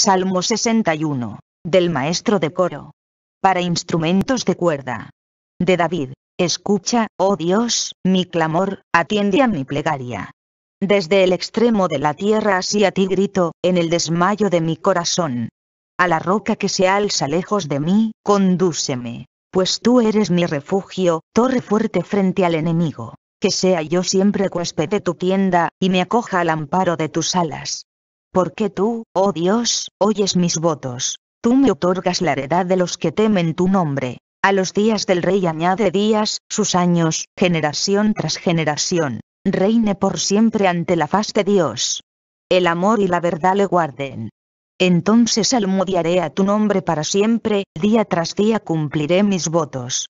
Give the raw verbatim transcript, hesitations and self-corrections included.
Salmo sesenta y uno, del maestro de coro. Para instrumentos de cuerda. De David. Escucha, oh Dios, mi clamor, atiende a mi plegaria. Desde el extremo de la tierra así a ti grito, en el desmayo de mi corazón. A la roca que se alza lejos de mí, condúceme, pues tú eres mi refugio, torre fuerte frente al enemigo. Que sea yo siempre huésped de tu tienda, y me acoja al amparo de tus alas. Porque tú, oh Dios, oyes mis votos, tú me otorgas la heredad de los que temen tu nombre. A los días del rey añade días, sus años, generación tras generación. Reine por siempre ante la faz de Dios. El amor y la verdad le guarden. Entonces salmodiaré a tu nombre para siempre, día tras día cumpliré mis votos.